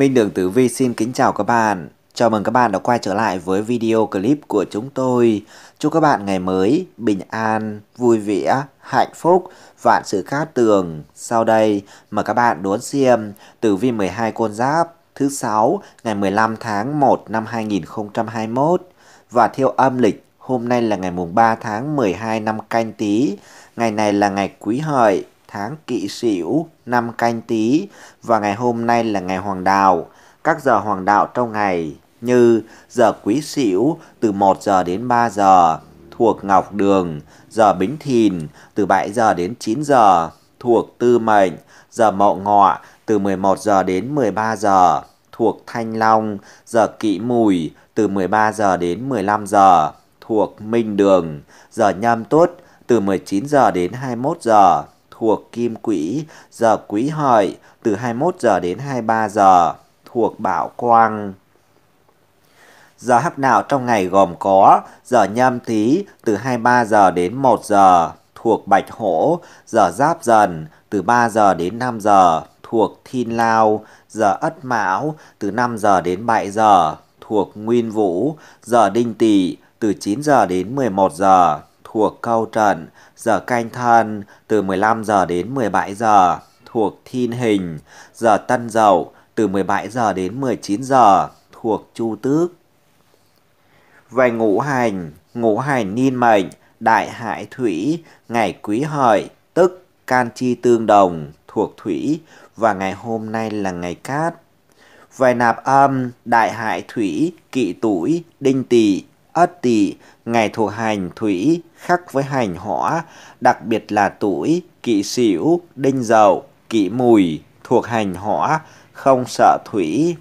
Minh Đường Tử Vi xin kính chào các bạn. Chào mừng các bạn đã quay trở lại với video clip của chúng tôi. Chúc các bạn ngày mới bình an, vui vẻ, hạnh phúc, vạn sự cát tường. Sau đây mời các bạn đón xem Tử Vi 12 Con Giáp thứ 6 ngày 15 tháng 1 năm 2021 và theo âm lịch. Hôm nay là ngày mùng 3 tháng 12 năm Canh Tý. Ngày này là ngày Quý Hợi, tháng Kỷ Sửu, năm Canh Tý và ngày hôm nay là ngày hoàng đạo. Các giờ hoàng đạo trong ngày như giờ Quý Sửu từ 1 giờ đến 3 giờ thuộc Ngọc Đường, giờ Bính Thìn từ 7 giờ đến 9 giờ thuộc Tư Mệnh, giờ Mậu Ngọ từ 11 giờ đến 13 giờ thuộc Thanh Long, giờ Kỷ Mùi từ 13 giờ đến 15 giờ thuộc Minh Đường, giờ Nhâm Tuất từ 19 giờ đến 21 giờ thuộc Kim Quỹ, giờ Quý Hợi từ 21 giờ đến 23 giờ thuộc Bảo Quang. Giờ hắc đạo trong ngày gồm có giờ Nhâm Tý từ 23 giờ đến 1 giờ thuộc Bạch Hổ, giờ Giáp Dần từ 3 giờ đến 5 giờ thuộc Thiên Lao, giờ Ất Mão từ 5 giờ đến 7 giờ thuộc Nguyên Vũ, giờ Đinh Tỵ từ 9 giờ đến 11 giờ thuộc Câu Trận, giờ Canh Thân từ 15 giờ đến 17 giờ thuộc Thiên Hình, giờ Tân Dậu từ 17 giờ đến 19 giờ thuộc Chu Tước. Về ngũ hành niên mệnh, đại hải thủy, ngày Quý Hợi tức can chi tương đồng thuộc thủy và ngày hôm nay là ngày cát. Về nạp âm, đại hải thủy, Kỷ Tủi, Đinh Tỵ, Ất Tỵ, ngày thuộc hành thủy khắc với hành hỏa, đặc biệt là Tủi, Kỷ Sửu, Đinh Dậu, Kỷ Mùi thuộc hành hỏa, không sợ thủy.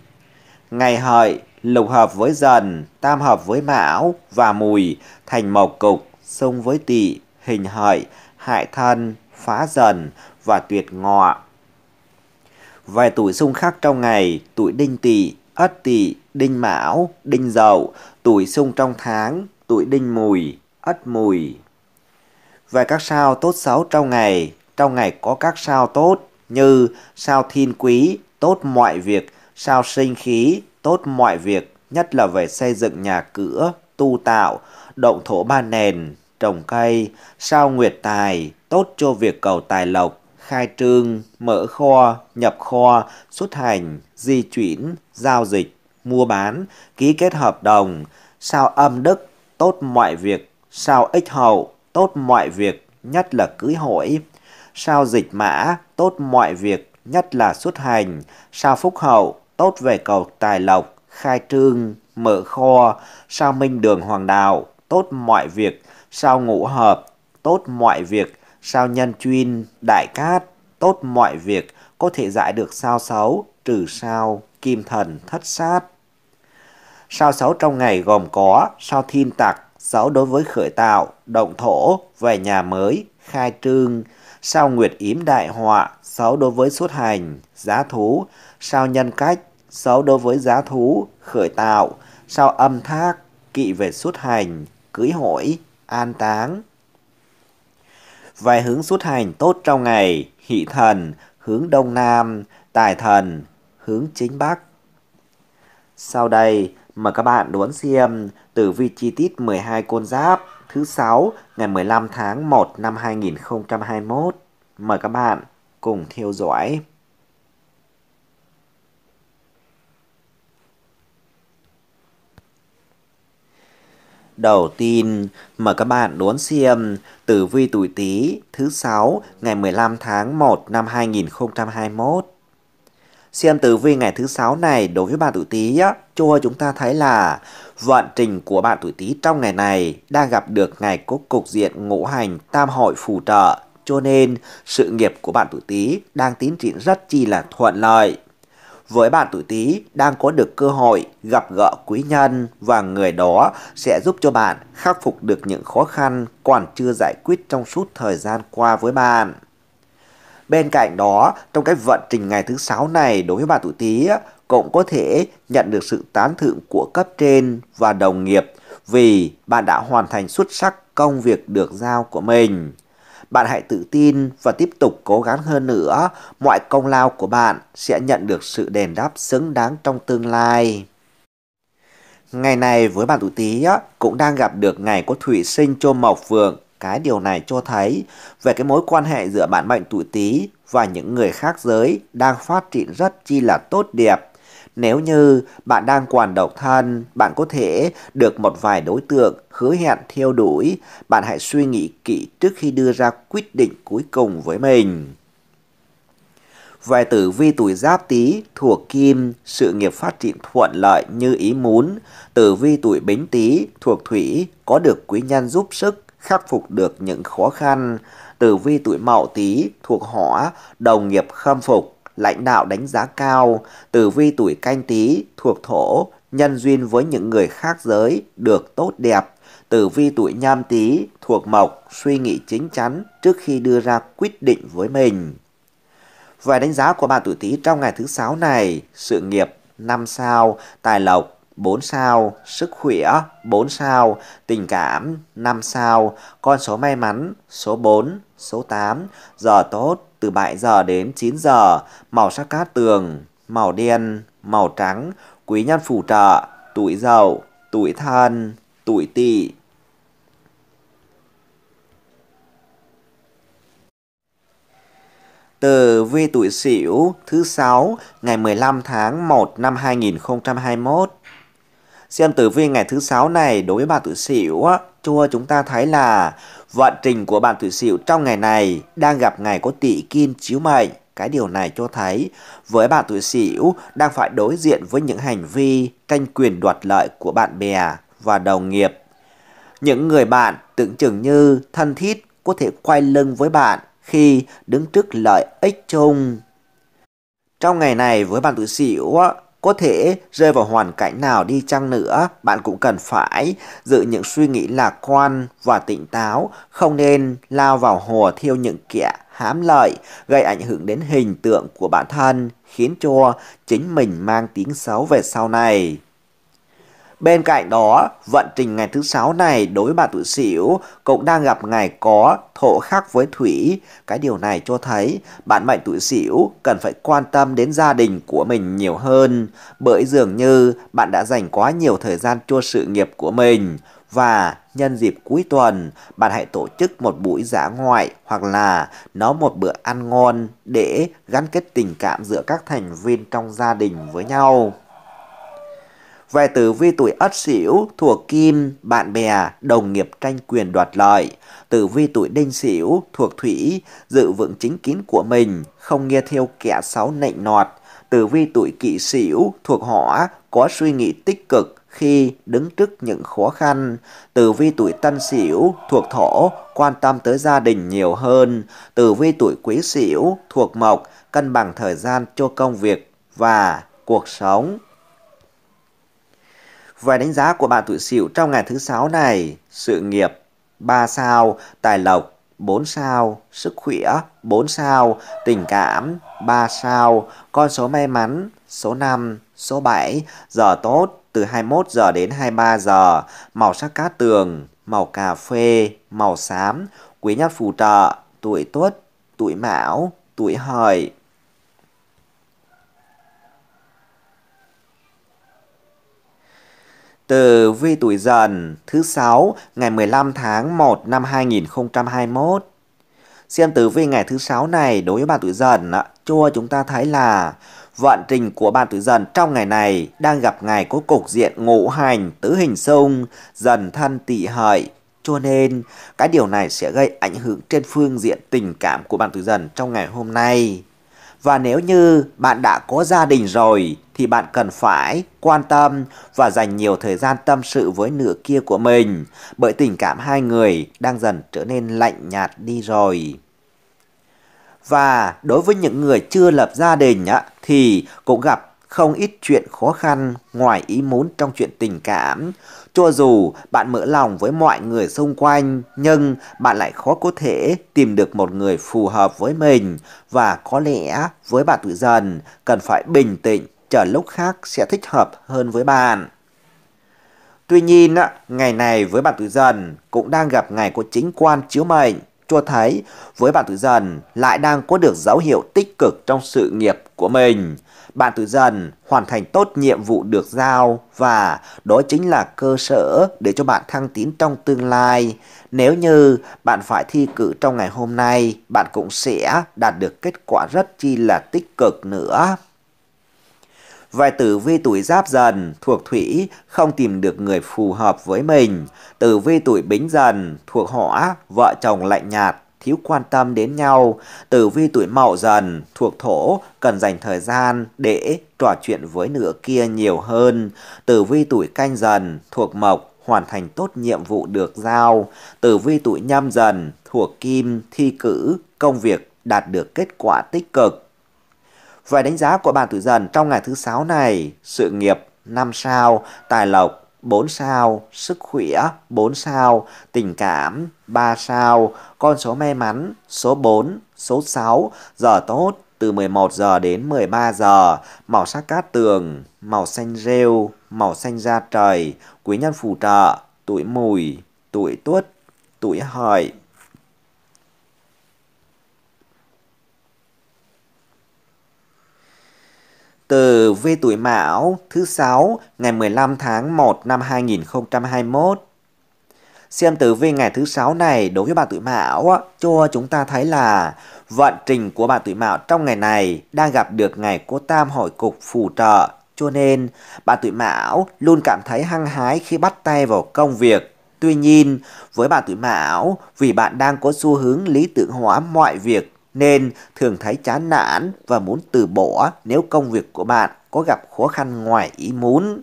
Ngày Hợi lục hợp với Dần, tam hợp với Mão và Mùi thành mộc cục, xung với Tỵ, hình Hợi, hại thân, phá Dần và tuyệt Ngọ. Vài tuổi xung khắc trong ngày, tuổi Đinh Tỵ, Ất Tỵ, Đinh Mão, Đinh Dậu. Tuổi xung trong tháng, tuổi Đinh Mùi, Ất Mùi. Về các sao tốt xấu trong ngày có các sao tốt như sao Thiên Quý, tốt mọi việc, sao Sinh Khí, tốt mọi việc, nhất là về xây dựng nhà cửa, tu tạo, động thổ ba nền, trồng cây, sao Nguyệt Tài, tốt cho việc cầu tài lộc, khai trương, mở kho, nhập kho, xuất hành, di chuyển, giao dịch, mua bán, ký kết hợp đồng, sao Âm Đức, tốt mọi việc, sao Ích Hậu, tốt mọi việc, nhất là cưới hỏi, sao Dịch Mã, tốt mọi việc, nhất là xuất hành, sao Phúc Hậu, tốt về cầu tài lộc, khai trương, mở kho, sao Minh Đường Hoàng Đạo, tốt mọi việc, sao Ngũ Hợp, tốt mọi việc, sao Nhân Chuyên, Đại Cát, tốt mọi việc, có thể giải được sao xấu, trừ sao Kim Thần Thất Sát. Sao xấu trong ngày gồm có sao Thiên Tặc, xấu đối với khởi tạo, động thổ, về nhà mới, khai trương, sao Nguyệt Yếm Đại Họa, xấu đối với xuất hành, giá thú, sao Nhân Cách, xấu đối với giá thú, khởi tạo, sao Âm Thác, kỵ về xuất hành, cưới hỏi, an táng. Vài hướng xuất hành tốt trong ngày, Hỷ Thần hướng Đông Nam, Tài Thần hướng Chính Bắc. Sau đây mời các bạn đón xem tử vi chi tiết 12 con giáp thứ 6 ngày 15 tháng 1 năm 2021. Mời các bạn cùng theo dõi. Đầu tiên, mời các bạn đón xem tử vi tuổi Tý thứ 6 ngày 15 tháng 1 năm 2021. Xem tử vi ngày thứ 6 này đối với bạn tuổi Tý á, cho chúng ta thấy là vận trình của bạn tuổi Tý trong ngày này đang gặp được ngày có cục diện ngũ hành tam hội phù trợ, cho nên sự nghiệp của bạn tuổi Tý đang tiến triển rất chi là thuận lợi. Với bạn tuổi Tý đang có được cơ hội gặp gỡ quý nhân và người đó sẽ giúp cho bạn khắc phục được những khó khăn còn chưa giải quyết trong suốt thời gian qua với bạn. Bên cạnh đó, trong cái vận trình ngày thứ 6 này đối với bạn tuổi Tý cũng có thể nhận được sự tán thưởng của cấp trên và đồng nghiệp vì bạn đã hoàn thành xuất sắc công việc được giao của mình. Bạn hãy tự tin và tiếp tục cố gắng hơn nữa. Mọi công lao của bạn sẽ nhận được sự đền đáp xứng đáng trong tương lai. Ngày này với bạn tuổi Tý cũng đang gặp được ngày có thủy sinh cho mộc vượng. Cái điều này cho thấy về cái mối quan hệ giữa bạn mệnh tuổi Tý và những người khác giới đang phát triển rất chi là tốt đẹp. Nếu như bạn đang còn độc thân, bạn có thể được một vài đối tượng hứa hẹn theo đuổi. Bạn hãy suy nghĩ kỹ trước khi đưa ra quyết định cuối cùng với mình. Về tử vi tuổi Giáp Tý thuộc Kim, sự nghiệp phát triển thuận lợi như ý muốn. Tử vi tuổi Bính Tý thuộc Thủy, có được quý nhân giúp sức khắc phục được những khó khăn. Tử vi tuổi Mậu Tý thuộc Hỏa, đồng nghiệp khâm phục, lãnh đạo đánh giá cao. Tử vi tuổi Canh Tý thuộc Thổ, nhân duyên với những người khác giới được tốt đẹp. Tử vi tuổi Nhâm Tý thuộc Mộc, suy nghĩ chín chắn trước khi đưa ra quyết định với mình. Về đánh giá của bạn tuổi Tý trong ngày thứ 6 này, sự nghiệp 5 sao, tài lộc 4 sao, sức khỏe 4 sao, tình cảm 5 sao, con số may mắn số 4, số 8, giờ tốt từ 7 giờ đến 9 giờ, màu sắc cát tường, màu đen, màu trắng, quý nhân phù trợ, tuổi Dậu, tuổi Thân, tuổi Tỵ. Tử vi tuổi Sửu thứ 6 ngày 15 tháng 1 năm 2021. Xem tử vi ngày thứ 6 này đối với bạn tuổi Sửu cho chúng ta thấy là vận trình của bạn tuổi Sửu trong ngày này đang gặp ngày có Tị Kim chiếu mệnh. Cái điều này cho thấy với bạn tuổi Sửu đang phải đối diện với những hành vi tranh quyền đoạt lợi của bạn bè và đồng nghiệp. Những người bạn tưởng chừng như thân thiết có thể quay lưng với bạn khi đứng trước lợi ích chung. Trong ngày này với bạn tuổi Sửu, có thể rơi vào hoàn cảnh nào đi chăng nữa, bạn cũng cần phải giữ những suy nghĩ lạc quan và tỉnh táo, không nên lao vào hồ theo những kẻ hám lợi, gây ảnh hưởng đến hình tượng của bản thân, khiến cho chính mình mang tiếng xấu về sau này. Bên cạnh đó, vận trình ngày thứ 6 này đối với bạn tuổi Sửu cũng đang gặp ngày có Thổ khắc với Thủy. Cái điều này cho thấy bạn mệnh tuổi Sửu cần phải quan tâm đến gia đình của mình nhiều hơn, bởi dường như bạn đã dành quá nhiều thời gian cho sự nghiệp của mình. Và nhân dịp cuối tuần, bạn hãy tổ chức một buổi dã ngoại hoặc là nấu một bữa ăn ngon để gắn kết tình cảm giữa các thành viên trong gia đình với nhau. Về tử vi tuổi Ất Sửu thuộc Kim, bạn bè, đồng nghiệp tranh quyền đoạt lợi. Tử vi tuổi Đinh Sửu thuộc Thủy, giữ vững chính kiến của mình, không nghe theo kẻ xấu nịnh nọt. Tử vi tuổi Kỷ Sửu thuộc Hỏa, có suy nghĩ tích cực khi đứng trước những khó khăn. Tử vi tuổi Tân Sửu thuộc Thổ, quan tâm tới gia đình nhiều hơn. Tử vi tuổi Quý Sửu thuộc Mộc, cân bằng thời gian cho công việc và cuộc sống. Về đánh giá của bạn tuổi Sửu trong ngày thứ 6 này, sự nghiệp 3 sao, tài lộc 4 sao, sức khỏe 4 sao, tình cảm 3 sao, con số may mắn số 5, số 7, giờ tốt từ 21 giờ đến 23 giờ, màu sắc cát tường, màu cà phê, màu xám, quý nhân phù trợ, tuổi Tuất, tuổi Mão, tuổi Hợi. Tử vi tuổi Dần thứ 6 ngày 15 tháng 1 năm 2021. Xem tử vi ngày thứ 6 này đối với bạn tuổi Dần cho chúng ta thấy là vận trình của bạn tuổi Dần trong ngày này đang gặp ngày có cục diện ngũ hành tứ hình xung Dần Thân Tỵ Hợi, cho nên cái điều này sẽ gây ảnh hưởng trên phương diện tình cảm của bạn tuổi Dần trong ngày hôm nay. Và nếu như bạn đã có gia đình rồi thì bạn cần phải quan tâm và dành nhiều thời gian tâm sự với nửa kia của mình, bởi tình cảm hai người đang dần trở nên lạnh nhạt đi rồi. Và đối với những người chưa lập gia đình thì cũng gặp không ít chuyện khó khăn ngoài ý muốn trong chuyện tình cảm. Cho dù bạn mở lòng với mọi người xung quanh, nhưng bạn lại khó có thể tìm được một người phù hợp với mình. Và có lẽ với bạn tuổi Dần cần phải bình tĩnh, chờ lúc khác sẽ thích hợp hơn với bạn. Tuy nhiên, ngày này với bạn tuổi Dần cũng đang gặp ngày có chính quan chiếu mệnh. cho thấy với bạn Tử Dần lại đang có được dấu hiệu tích cực trong sự nghiệp của mình. Bạn Tử Dần hoàn thành tốt nhiệm vụ được giao và đó chính là cơ sở để cho bạn thăng tiến trong tương lai. Nếu như bạn phải thi cử trong ngày hôm nay, bạn cũng sẽ đạt được kết quả rất chi là tích cực nữa. Về tử vi tuổi Giáp Dần thuộc thủy không tìm được người phù hợp với mình. Tử vi tuổi Bính Dần thuộc hỏa, vợ chồng lạnh nhạt, thiếu quan tâm đến nhau. Tử vi tuổi Mậu Dần thuộc thổ, cần dành thời gian để trò chuyện với nửa kia nhiều hơn. Tử vi tuổi Canh Dần thuộc mộc, hoàn thành tốt nhiệm vụ được giao. Tử vi tuổi Nhâm Dần thuộc kim, thi cử, công việc đạt được kết quả tích cực. Về đánh giá của bạn Tử Dần trong ngày thứ 6 này, sự nghiệp 5 sao, tài lộc 4 sao, sức khỏe 4 sao, tình cảm 3 sao, con số may mắn số 4, số 6, giờ tốt từ 11 giờ đến 13 giờ, màu sắc cát tường, màu xanh rêu, màu xanh da trời, quý nhân phù trợ, tuổi Mùi, tuổi Tuất, tuổi Hợi. Tử vi tuổi Mão thứ 6 ngày 15 tháng 1 năm 2021. Xem tử vi ngày thứ 6 này đối với bạn tuổi Mão cho chúng ta thấy là vận trình của bạn tuổi Mão trong ngày này đang gặp được ngày có tam hội cục phù trợ, cho nên bạn tuổi Mão luôn cảm thấy hăng hái khi bắt tay vào công việc. Tuy nhiên, với bạn tuổi Mão, vì bạn đang có xu hướng lý tưởng hóa mọi việc nên thường thấy chán nản và muốn từ bỏ nếu công việc của bạn có gặp khó khăn ngoài ý muốn.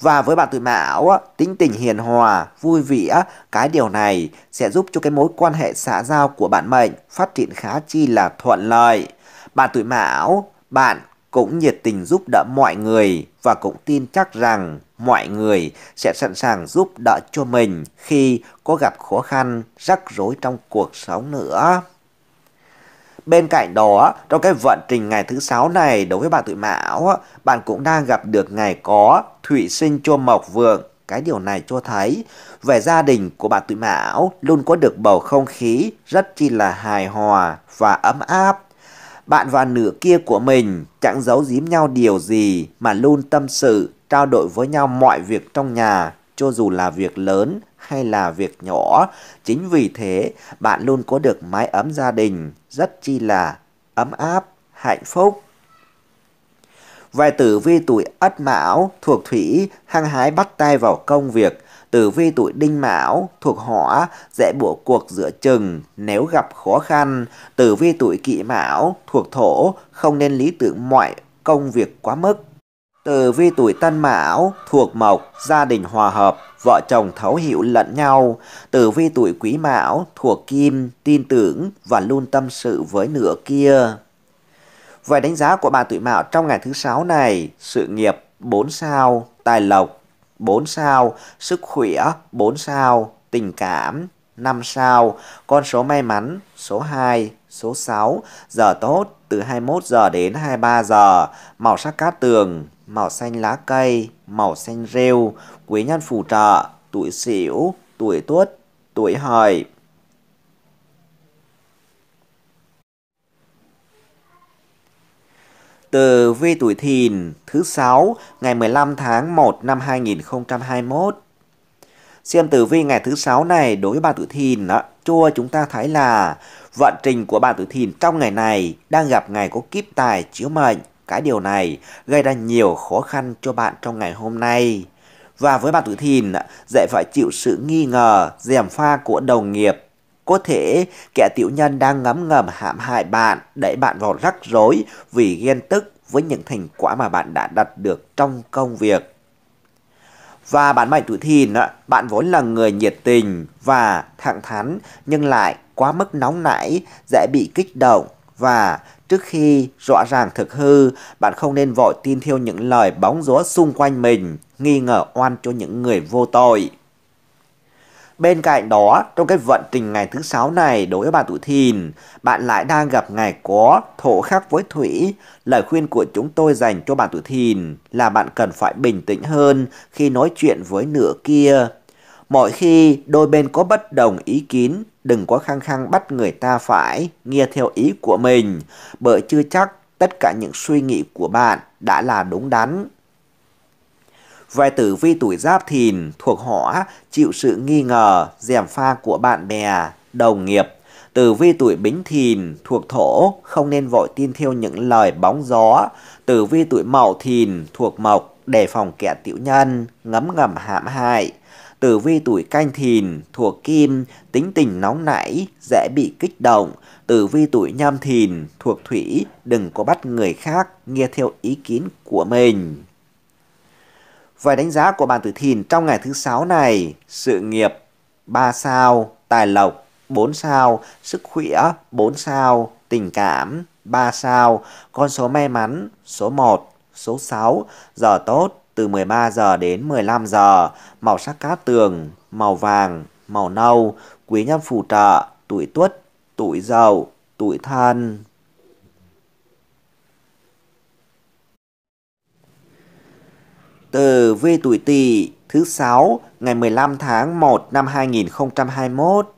Và với bạn tuổi Mão, tính tình hiền hòa, vui vẻ, cái điều này sẽ giúp cho cái mối quan hệ xã giao của bạn mệnh phát triển khá chi là thuận lợi. Bạn tuổi Mão, bạn cũng nhiệt tình giúp đỡ mọi người và cũng tin chắc rằng mọi người sẽ sẵn sàng giúp đỡ cho mình khi có gặp khó khăn, rắc rối trong cuộc sống nữa. Bên cạnh đó, trong cái vận trình ngày thứ 6 này đối với bạn tuổi Mão, bạn cũng đang gặp được ngày có thủy sinh cho mộc vượng. Cái điều này cho thấy về gia đình của bạn tuổi Mão luôn có được bầu không khí rất chi là hài hòa và ấm áp. Bạn và nửa kia của mình chẳng giấu giếm nhau điều gì mà luôn tâm sự, trao đổi với nhau mọi việc trong nhà, cho dù là việc lớn hay là việc nhỏ. Chính vì thế, bạn luôn có được mái ấm gia đình rất chi là ấm áp, hạnh phúc. Về tử vi tuổi Ất Mão thuộc thủy, hăng hái bắt tay vào công việc. Tử vi tuổi Đinh Mão thuộc hỏa, dễ bỏ cuộc giữa chừng nếu gặp khó khăn. Tử vi tuổi Kỷ Mão thuộc thổ, không nên lý tưởng mọi công việc quá mức. Tử vi tuổi Tân Mão thuộc mộc, gia đình hòa hợp, vợ chồng thấu hiểu lẫn nhau. Tử vi tuổi Quý Mão thuộc kim, tin tưởng và luôn tâm sự với nửa kia. Về đánh giá của bạn tuổi Mão trong ngày thứ 6 này, sự nghiệp 4 sao, tài lộc 4 sao, sức khỏe 4 sao, tình cảm 5 sao, con số may mắn số 2, số 6, giờ tốt từ 21 giờ đến 23 giờ, màu sắc cát tường, màu xanh lá cây, màu xanh rêu, quý nhân phù trợ, tuổi Sửu, tuổi Tuất, tuổi Hợi. Tử vi tuổi Thìn thứ 6 ngày 15 tháng 1 năm 2021. Xem tử vi ngày thứ 6 này đối với bạn tuổi Thìn cho chúng ta thấy là vận trình của bạn tuổi Thìn trong ngày này đang gặp ngày có kiếp tài chiếu mệnh. Cái điều này gây ra nhiều khó khăn cho bạn trong ngày hôm nay. Và với bạn tuổi Thìn, dễ phải chịu sự nghi ngờ, gièm pha của đồng nghiệp. Có thể kẻ tiểu nhân đang ngấm ngầm hãm hại bạn, đẩy bạn vào rắc rối vì ghen tức với những thành quả mà bạn đã đạt được trong công việc. Và bạn mệnh tuổi Thìn, bạn vốn là người nhiệt tình và thẳng thắn nhưng lại quá mức nóng nảy, dễ bị kích động và trước khi rõ ràng thực hư, bạn không nên vội tin theo những lời bóng gió xung quanh mình, nghi ngờ oan cho những người vô tội. Bên cạnh đó, trong cái vận trình ngày thứ 6 này đối với bạn tuổi Thìn, bạn lại đang gặp ngày có thổ khắc với thủy. Lời khuyên của chúng tôi dành cho bạn tuổi Thìn là bạn cần phải bình tĩnh hơn khi nói chuyện với nửa kia. Mỗi khi đôi bên có bất đồng ý kiến, Đừng có khăng khăng bắt người ta phải nghe theo ý của mình, bởi chưa chắc tất cả những suy nghĩ của bạn đã là đúng đắn. Về tử vi tuổi Giáp Thìn thuộc hỏa, chịu sự nghi ngờ, gièm pha của bạn bè, đồng nghiệp. Tử vi tuổi Bính Thìn thuộc thổ, không nên vội tin theo những lời bóng gió. Tử vi tuổi Mậu Thìn thuộc mộc, đề phòng kẻ tiểu nhân, ngấm ngầm hãm hại. Tử vi tuổi Canh Thìn thuộc kim, tính tình nóng nảy, dễ bị kích động. Tử vi tuổi Nhâm Thìn thuộc thủy, đừng có bắt người khác nghe theo ý kiến của mình. Về đánh giá của bạn tuổi Thìn trong ngày thứ 6 này, sự nghiệp 3 sao, tài lộc 4 sao, sức khỏe 4 sao, tình cảm 3 sao, con số may mắn số 1, số 6, giờ tốt từ 13 giờ đến 15 giờ, màu sắc cát tường, màu vàng, màu nâu, quý nhân phù trợ, tuổi Tuất, tuổi Dậu, tuổi Thân. Tử vi tuổi Tỵ thứ 6 ngày 15 tháng 1 năm 2021.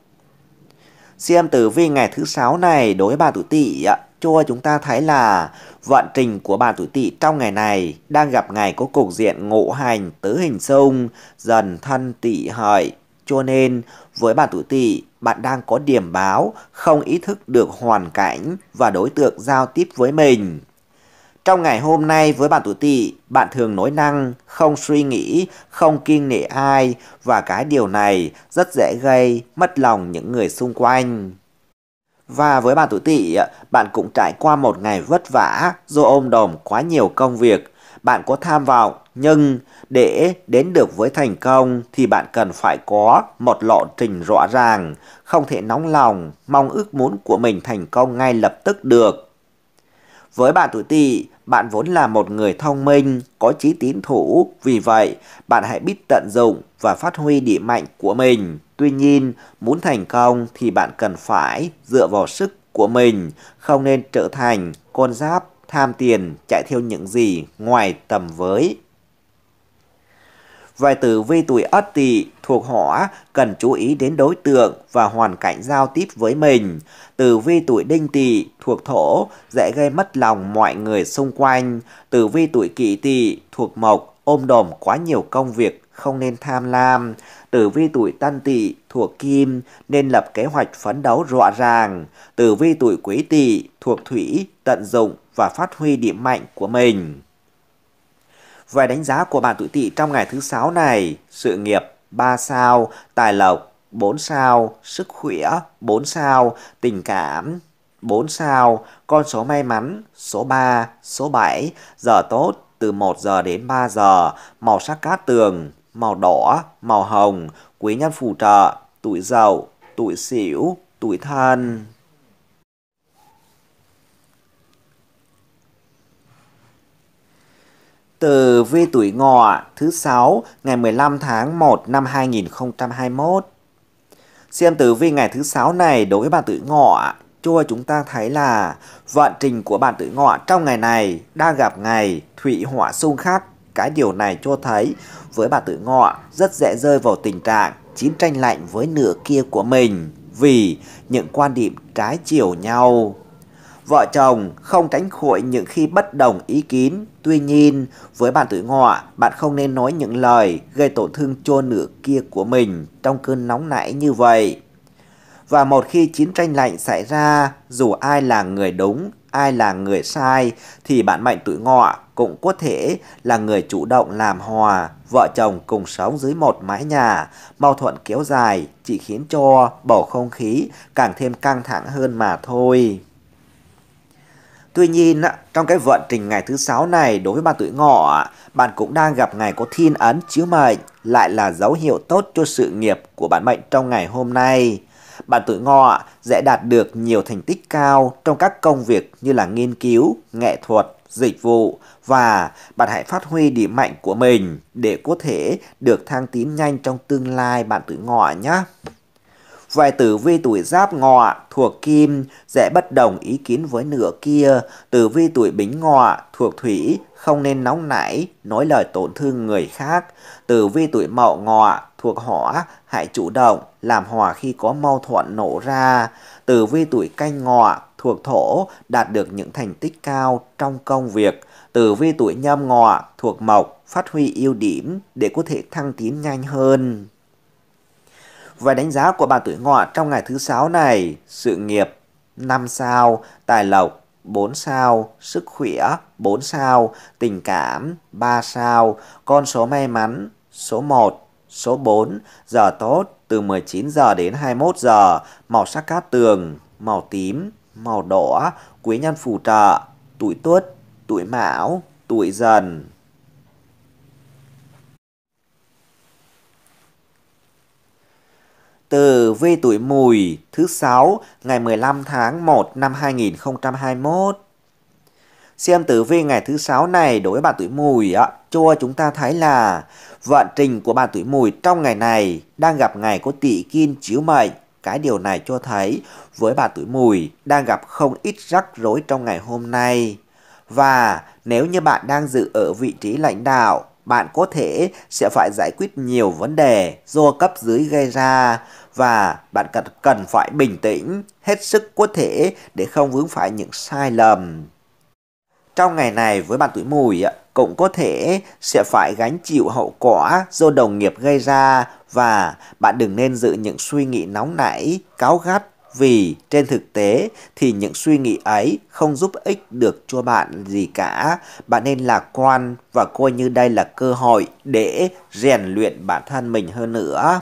Xem tử vi ngày thứ 6 này đối với bạn tuổi Tỵ cho chúng ta thấy là vận trình của bạn tuổi Tỵ trong ngày này đang gặp ngày có cục diện ngũ hành tứ hình xung Dần, Thân, Tỵ, Hợi. Cho nên với bạn tuổi Tỵ, bạn đang có điểm báo không ý thức được hoàn cảnh và đối tượng giao tiếp với mình. Trong ngày hôm nay với bạn tuổi Tỵ, bạn thường nói năng, không suy nghĩ, không kiêng nể ai, và cái điều này rất dễ gây mất lòng những người xung quanh. Và với bạn tuổi Tỵ, bạn cũng trải qua một ngày vất vả do ôm đồm quá nhiều công việc. Bạn có tham vọng, nhưng để đến được với thành công thì bạn cần phải có một lộ trình rõ ràng, không thể nóng lòng, mong ước muốn của mình thành công ngay lập tức được. Với bạn tuổi Tỵ, bạn vốn là một người thông minh, có chí tín thủ, vì vậy bạn hãy biết tận dụng và phát huy điểm mạnh của mình. Tuy nhiên, muốn thành công thì bạn cần phải dựa vào sức của mình, không nên trở thành con giáp tham tiền chạy theo những gì ngoài tầm với. Về tử vi tuổi Ất Tỵ thuộc hỏa, cần chú ý đến đối tượng và hoàn cảnh giao tiếp với mình. Tử vi tuổi Đinh Tỵ thuộc thổ, dễ gây mất lòng mọi người xung quanh. Tử vi tuổi Kỷ Tỵ thuộc mộc, ôm đồm quá nhiều công việc, không nên tham lam. Tử vi tuổi Tân Tỵ thuộc kim, nên lập kế hoạch phấn đấu rõ ràng. Tử vi tuổi Quý Tỵ thuộc thủy, tận dụng và phát huy điểm mạnh của mình. Về đánh giá của bạn tuổi Tỵ trong ngày thứ 6 này, sự nghiệp 3 sao, tài lộc 4 sao, sức khỏe 4 sao, tình cảm 4 sao, con số may mắn số 3, số 7, giờ tốt từ 1 giờ đến 3 giờ, màu sắc cát tường, màu đỏ, màu hồng, quý nhân phù trợ, tuổi Dậu, tuổi Sửu, tuổi Thân. Tử vi tuổi Ngọ thứ 6 ngày 15 tháng 1 năm 2021. Xem tử vi ngày thứ 6 này đối với bạn tuổi Ngọ cho chúng ta thấy là vận trình của bạn tuổi Ngọ trong ngày này đang gặp ngày thủy hỏa xung khắc. Cái điều này cho thấy với bạn tuổi Ngọ rất dễ rơi vào tình trạng chiến tranh lạnh với nửa kia của mình vì những quan điểm trái chiều nhau. Vợ chồng không tránh khỏi những khi bất đồng ý kiến. Tuy nhiên, với bạn tuổi Ngọ, bạn không nên nói những lời gây tổn thương cho nửa kia của mình trong cơn nóng nảy như vậy. Và một khi chiến tranh lạnh xảy ra, dù ai là người đúng, ai là người sai, thì bạn mệnh tuổi Ngọ cũng có thể là người chủ động làm hòa. Vợ chồng cùng sống dưới một mái nhà, mâu thuẫn kéo dài chỉ khiến cho bầu không khí càng thêm căng thẳng hơn mà thôi. Tuy nhiên, trong cái vận trình ngày thứ 6 này đối với bạn tuổi Ngọ, bạn cũng đang gặp ngày có thiên ấn chiếu mệnh, lại là dấu hiệu tốt cho sự nghiệp của bạn mệnh trong ngày hôm nay. Bạn tuổi Ngọ dễ đạt được nhiều thành tích cao trong các công việc như là nghiên cứu, nghệ thuật, dịch vụ, và bạn hãy phát huy điểm mạnh của mình để có thể được thăng tiến nhanh trong tương lai bạn tuổi Ngọ nhé. Về tử vi tuổi Giáp Ngọ thuộc Kim, dễ bất đồng ý kiến với nửa kia. Tử vi tuổi Bính Ngọ thuộc Thủy, không nên nóng nảy, nói lời tổn thương người khác. Tử vi tuổi Mậu Ngọ thuộc Hỏa, hãy chủ động, làm hòa khi có mâu thuẫn nổ ra. Tử vi tuổi Canh Ngọ thuộc Thổ, đạt được những thành tích cao trong công việc. Tử vi tuổi Nhâm Ngọ thuộc Mộc, phát huy ưu điểm để có thể thăng tiến nhanh hơn. Và đánh giá của bạn tuổi Ngọ trong ngày thứ 6 này: sự nghiệp 5 sao, tài lộc 4 sao, sức khỏe 4 sao, tình cảm 3 sao, con số may mắn số 1, số 4, giờ tốt từ 19 giờ đến 21 giờ, màu sắc cát tường, màu tím, màu đỏ, quý nhân phù trợ, tuổi Tuất, tuổi Mão, tuổi Dần. Tử vi tuổi Mùi thứ 6 ngày 15 tháng 1 năm 2021. Xem tử vi ngày thứ 6 này đối với bạn tuổi Mùi cho chúng ta thấy là vận trình của bạn tuổi Mùi trong ngày này đang gặp ngày có Tị Kim chiếu mệnh. Cái điều này cho thấy với bạn tuổi Mùi đang gặp không ít rắc rối trong ngày hôm nay. Và nếu như bạn đang giữ ở vị trí lãnh đạo, bạn có thể sẽ phải giải quyết nhiều vấn đề do cấp dưới gây ra. Và bạn cần phải bình tĩnh, hết sức có thể để không vướng phải những sai lầm. Trong ngày này với bạn tuổi Mùi cũng có thể sẽ phải gánh chịu hậu quả do đồng nghiệp gây ra. Và bạn đừng nên giữ những suy nghĩ nóng nảy, cáu gắt, vì trên thực tế thì những suy nghĩ ấy không giúp ích được cho bạn gì cả. Bạn nên lạc quan và coi như đây là cơ hội để rèn luyện bản thân mình hơn nữa.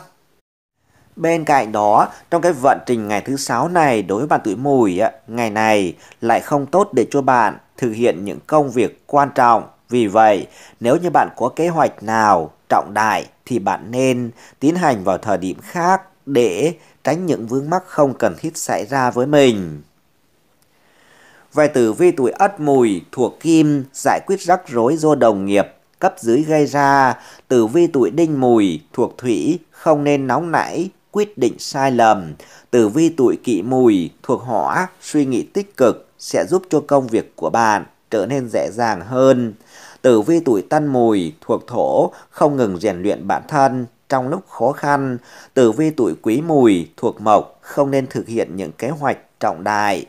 Bên cạnh đó, trong cái vận trình ngày thứ 6 này đối với bạn tuổi Mùi, ngày này lại không tốt để cho bạn thực hiện những công việc quan trọng. Vì vậy, nếu như bạn có kế hoạch nào trọng đại thì bạn nên tiến hành vào thời điểm khác để tránh những vướng mắc không cần thiết xảy ra với mình. Về tử vi tuổi Ất Mùi thuộc Kim, giải quyết rắc rối do đồng nghiệp, cấp dưới gây ra. Tử vi tuổi Đinh Mùi thuộc Thủy, không nên nóng nảy, quyết định sai lầm. Tử vi tuổi Kỷ Mùi thuộc Hỏa, suy nghĩ tích cực sẽ giúp cho công việc của bạn trở nên dễ dàng hơn. Tử vi tuổi Tân Mùi thuộc Thổ, không ngừng rèn luyện bản thân trong lúc khó khăn. Tử vi tuổi Quý Mùi thuộc Mộc, không nên thực hiện những kế hoạch trọng đại.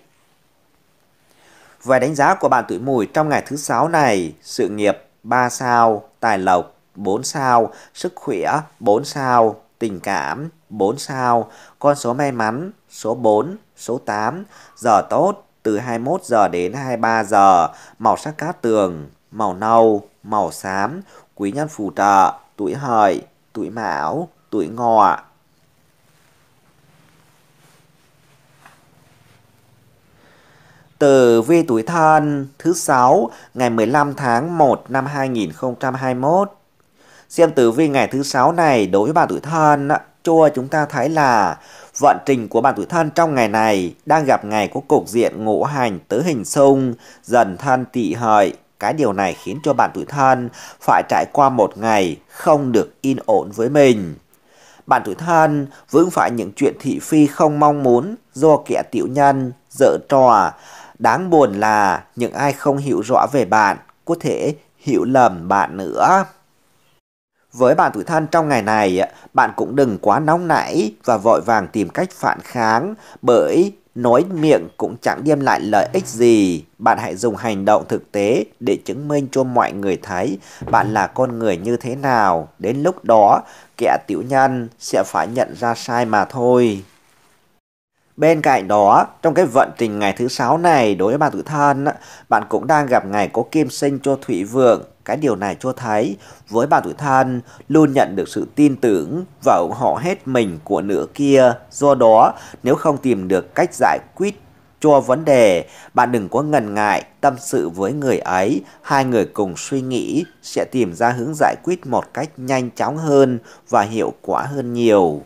Về đánh giá của bạn tuổi Mùi trong ngày thứ 6 này: sự nghiệp 3 sao, tài lộc 4 sao, sức khỏe 4 sao, tình cảm 4 sao, con số may mắn số 4, số 8, giờ tốt từ 21 giờ đến 23 giờ, màu sắc cát tường, màu nâu, màu xám, quý nhân phù trợ, tuổi Hợi, tuổi Mão, tuổi Ngọ. Tử vi tuổi Thân thứ 6 ngày 15 tháng 1 năm 2021. Xem tử vi ngày thứ 6 này đối với bạn tuổi Thân cho chúng ta thấy là vận trình của bạn tuổi Thân trong ngày này đang gặp ngày có cục diện ngũ hành tứ hình xung, Dần, Thân, Tỵ, Hợi. Cái điều này khiến cho bạn tuổi Thân phải trải qua một ngày không được yên ổn với mình. Bạn tuổi Thân vướng phải những chuyện thị phi không mong muốn do kẻ tiểu nhân giở trò. Đáng buồn là những ai không hiểu rõ về bạn có thể hiểu lầm bạn nữa. Với bạn tuổi Thân trong ngày này, bạn cũng đừng quá nóng nảy và vội vàng tìm cách phản kháng, bởi nói miệng cũng chẳng đem lại lợi ích gì. Bạn hãy dùng hành động thực tế để chứng minh cho mọi người thấy bạn là con người như thế nào. Đến lúc đó, kẻ tiểu nhân sẽ phải nhận ra sai mà thôi. Bên cạnh đó, trong cái vận trình ngày thứ 6 này đối với bạn tuổi Thân, bạn cũng đang gặp ngày có kim sinh cho thủy vượng. Cái điều này cho thấy với bạn tuổi Thân luôn nhận được sự tin tưởng và ủng hộ hết mình của nửa kia. Do đó, nếu không tìm được cách giải quyết cho vấn đề, bạn đừng có ngần ngại tâm sự với người ấy. Hai người cùng suy nghĩ sẽ tìm ra hướng giải quyết một cách nhanh chóng hơn và hiệu quả hơn nhiều.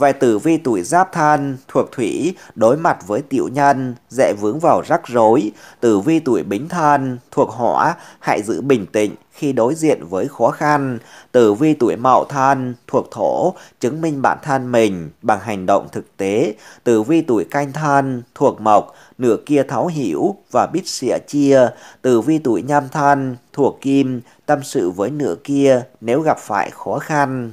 Về tử vi tuổi Giáp Thân thuộc thủy, đối mặt với tiểu nhân, dễ vướng vào rắc rối. Tử vi tuổi Bính Thân thuộc hỏa, hãy giữ bình tĩnh khi đối diện với khó khăn. Tử vi tuổi Mậu Thân thuộc thổ, chứng minh bản thân mình bằng hành động thực tế. Tử vi tuổi Canh Thân thuộc mộc, nửa kia thấu hiểu và biết sẻ chia. Tử vi tuổi Nhâm Thân thuộc kim, tâm sự với nửa kia nếu gặp phải khó khăn.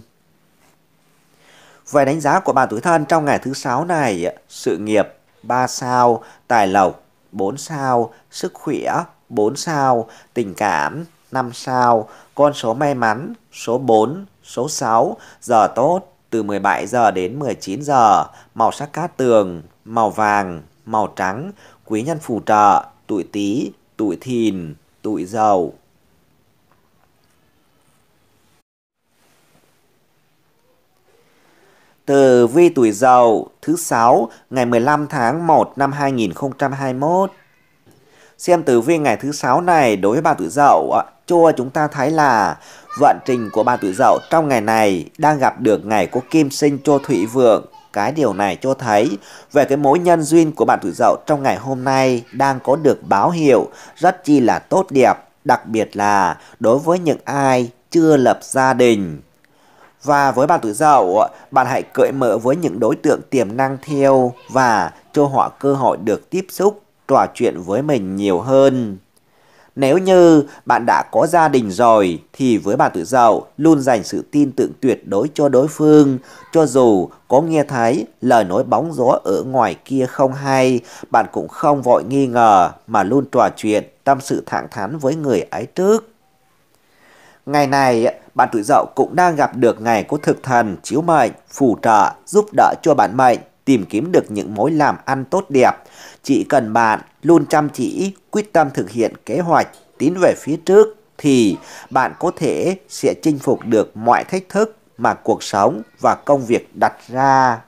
Về đánh giá của bạn tuổi Thân trong ngày thứ 6 này: sự nghiệp 3 sao, tài lộc 4 sao, sức khỏe 4 sao, tình cảm 5 sao, con số may mắn số 4, số 6, giờ tốt từ 17 giờ đến 19 giờ, màu sắc cát tường, màu vàng, màu trắng, quý nhân phù trợ, tuổi Tý, tuổi Thìn, tuổi Dậu. Tử vi tuổi Dậu thứ 6 ngày 15 tháng 1 năm 2021. Xem tử vi ngày thứ 6 này đối với bạn tuổi Dậu cho chúng ta thấy là vận trình của bạn tuổi Dậu trong ngày này đang gặp được ngày có kim sinh cho thủy vượng. Cái điều này cho thấy về cái mối nhân duyên của bạn tuổi Dậu trong ngày hôm nay đang có được báo hiệu rất chi là tốt đẹp, đặc biệt là đối với những ai chưa lập gia đình. Và với bạn tuổi Dậu, bạn hãy cởi mở với những đối tượng tiềm năng theo và cho họ cơ hội được tiếp xúc, trò chuyện với mình nhiều hơn. Nếu như bạn đã có gia đình rồi thì với bạn tuổi Dậu luôn dành sự tin tưởng tuyệt đối cho đối phương. Cho dù có nghe thấy lời nói bóng gió ở ngoài kia không hay, bạn cũng không vội nghi ngờ mà luôn trò chuyện, tâm sự thẳng thắn với người ấy trước. Ngày này, bạn tuổi Dậu cũng đang gặp được ngày có thực thần chiếu mệnh, phù trợ, giúp đỡ cho bản mệnh tìm kiếm được những mối làm ăn tốt đẹp. Chỉ cần bạn luôn chăm chỉ, quyết tâm thực hiện kế hoạch, tiến về phía trước thì bạn có thể sẽ chinh phục được mọi thách thức mà cuộc sống và công việc đặt ra.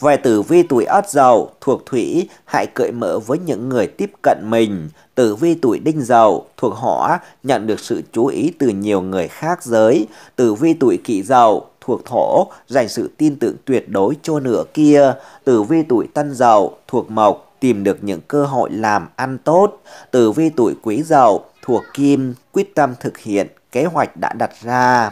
Về tử vi tuổi Ất Dậu thuộc thủy, hãy cởi mở với những người tiếp cận mình. Tử vi tuổi Đinh Dậu thuộc hỏa, nhận được sự chú ý từ nhiều người khác giới. Tử vi tuổi Kỷ Dậu thuộc thổ, dành sự tin tưởng tuyệt đối cho nửa kia. Tử vi tuổi Tân Dậu thuộc mộc, tìm được những cơ hội làm ăn tốt. Tử vi tuổi Quý Dậu thuộc kim, quyết tâm thực hiện kế hoạch đã đặt ra.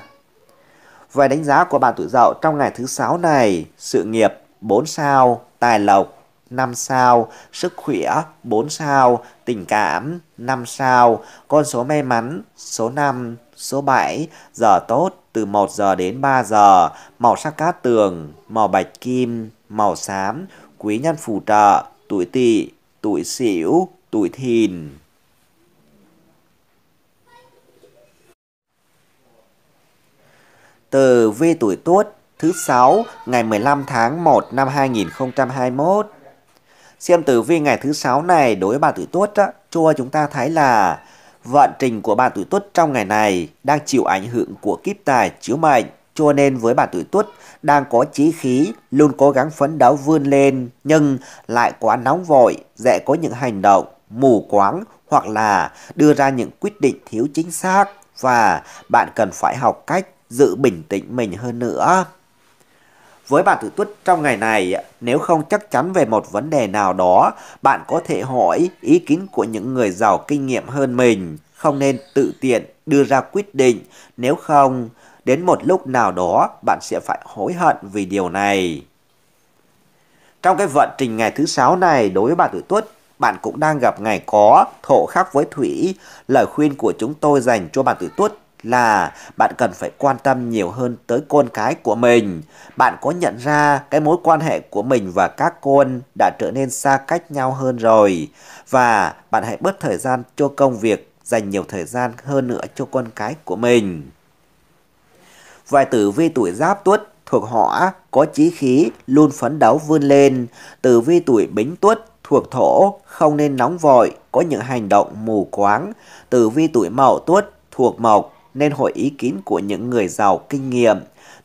Về đánh giá của bạn tuổi Dậu trong ngày thứ 6 này: sự nghiệp 4 sao, tài lộc 5 sao, sức khỏe 4 sao, tình cảm 5 sao, con số may mắn số 5, số 7, giờ tốt từ 1 giờ đến 3 giờ, màu sắc cát tường, màu bạch kim, màu xám, quý nhân phù trợ, tuổi Tỵ, tuổi Sửu, tuổi Thìn. Tử vi tuổi Tuất thứ 6 ngày 15 tháng 1 năm 2021. Xem tử vi ngày thứ 6 này đối với bạn tuổi Tuất cho chúng ta thấy là vận trình của bạn tuổi Tuất trong ngày này đang chịu ảnh hưởng của kiếp tài chiếu mệnh, cho nên với bạn tuổi Tuất đang có chí khí, luôn cố gắng phấn đấu vươn lên, nhưng lại quá nóng vội, dễ có những hành động mù quáng hoặc là đưa ra những quyết định thiếu chính xác, và bạn cần phải học cách giữ bình tĩnh mình hơn nữa. Với bạn tuổi Tuất trong ngày này, nếu không chắc chắn về một vấn đề nào đó, bạn có thể hỏi ý kiến của những người giàu kinh nghiệm hơn mình. Không nên tự tiện đưa ra quyết định, nếu không, đến một lúc nào đó bạn sẽ phải hối hận vì điều này. Trong cái vận trình ngày thứ 6 này đối với bạn tuổi Tuất, bạn cũng đang gặp ngày có thổ khắc với thủy. Lời khuyên của chúng tôi dành cho bạn tuổi Tuất là bạn cần phải quan tâm nhiều hơn tới con cái của mình. Bạn có nhận ra cái mối quan hệ của mình và các con đã trở nên xa cách nhau hơn rồi, và bạn hãy bớt thời gian cho công việc, dành nhiều thời gian hơn nữa cho con cái của mình. Vài tử vi tuổi Giáp Tuất thuộc hỏa, có chí khí, luôn phấn đấu vươn lên. Tử vi tuổi Bính Tuất thuộc thổ, không nên nóng vội, có những hành động mù quáng. Tử vi tuổi Mậu Tuất thuộc mộc, nên hỏi ý kiến của những người giàu kinh nghiệm.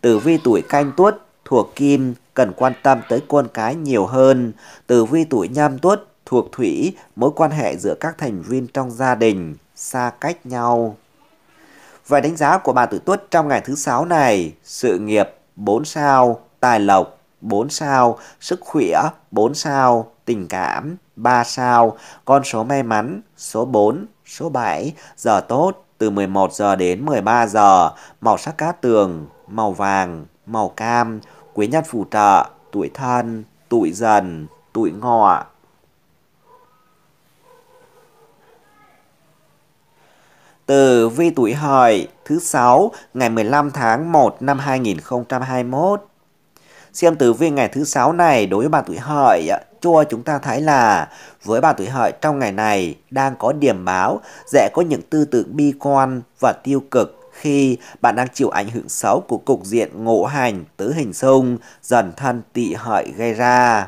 Tử vi tuổi Canh Tuất thuộc kim, cần quan tâm tới con cái nhiều hơn. Tử vi tuổi Nhâm Tuất thuộc thủy, mối quan hệ giữa các thành viên trong gia đình xa cách nhau. Về đánh giá của bạn tuổi Tuất trong ngày thứ 6 này: sự nghiệp 4 sao, tài lộc 4 sao, sức khỏe 4 sao, tình cảm 3 sao, con số may mắn số 4, số 7, giờ tốt từ 11 giờ đến 13 giờ, màu sắc cát tường, màu vàng, màu cam, quý nhân phù trợ, tuổi thân, tuổi dần, tuổi ngọ. Tử vi tuổi Hợi thứ 6 ngày 15 tháng 1 năm 2021. Xem tử vi ngày thứ 6 này đối với bạn tuổi Hợi cho chúng ta thấy là với bạn tuổi Hợi trong ngày này đang có điểm báo dễ có những tư tưởng bi quan và tiêu cực khi bạn đang chịu ảnh hưởng xấu của cục diện ngũ hành tứ hình xung Dần Thân Tị Hợi gây ra.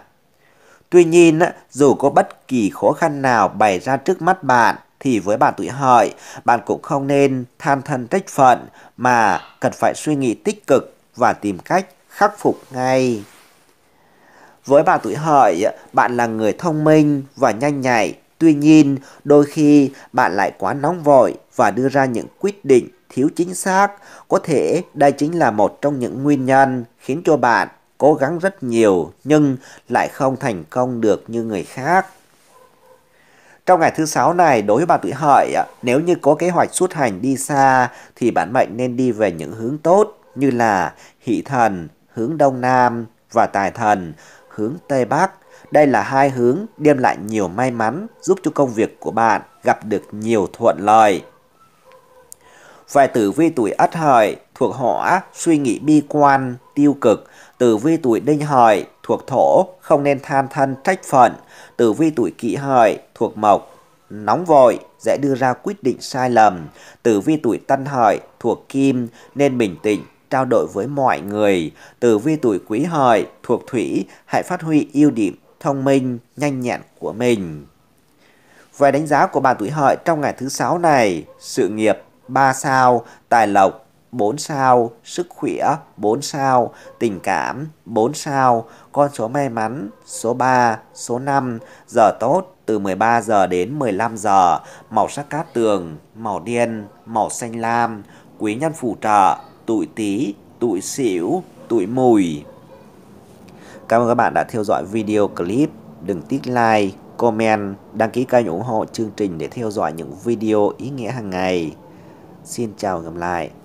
Tuy nhiên, dù có bất kỳ khó khăn nào bày ra trước mắt bạn thì với bạn tuổi Hợi, bạn cũng không nên than thân trách phận mà cần phải suy nghĩ tích cực và tìm cách khắc phục ngay. Với bạn tuổi Hợi, bạn là người thông minh và nhanh nhạy. Tuy nhiên, đôi khi bạn lại quá nóng vội và đưa ra những quyết định thiếu chính xác. Có thể đây chính là một trong những nguyên nhân khiến cho bạn cố gắng rất nhiều nhưng lại không thành công được như người khác. Trong ngày thứ 6 này, đối với bạn tuổi Hợi, nếu như có kế hoạch xuất hành đi xa thì bản mệnh nên đi về những hướng tốt như là Hỷ Thần hướng Đông Nam và Tài Thần hướng Tây Bắc. Đây là hai hướng đem lại nhiều may mắn, giúp cho công việc của bạn gặp được nhiều thuận lợi. Về tử vi tuổi Ất Hợi thuộc Hỏa, suy nghĩ bi quan, tiêu cực. Tử vi tuổi Đinh Hợi thuộc Thổ, không nên than thân trách phận. Tử vi tuổi Kỷ Hợi thuộc Mộc, nóng vội, dễ đưa ra quyết định sai lầm. Tử vi tuổi Tân Hợi thuộc Kim, nên bình tĩnh trao đổi với mọi người. Tử vi tuổi Quý Hợi thuộc Thủy, hãy phát huy ưu điểm thông minh, nhanh nhẹn của mình. Về đánh giá của bạn tuổi Hợi trong ngày thứ 6 này, sự nghiệp 3 sao, tài lộc 4 sao, sức khỏe 4 sao, tình cảm 4 sao, con số may mắn số 3, số 5, giờ tốt từ 13 giờ đến 15 giờ, màu sắc cát tường, màu đen, màu xanh lam, quý nhân phù trợ, tuổi Tý, tuổi Sửu, tuổi Mùi. Cảm ơn các bạn đã theo dõi video clip. Đừng tích like, comment, đăng ký kênh ủng hộ chương trình để theo dõi những video ý nghĩa hàng ngày. Xin chào và gặp lại.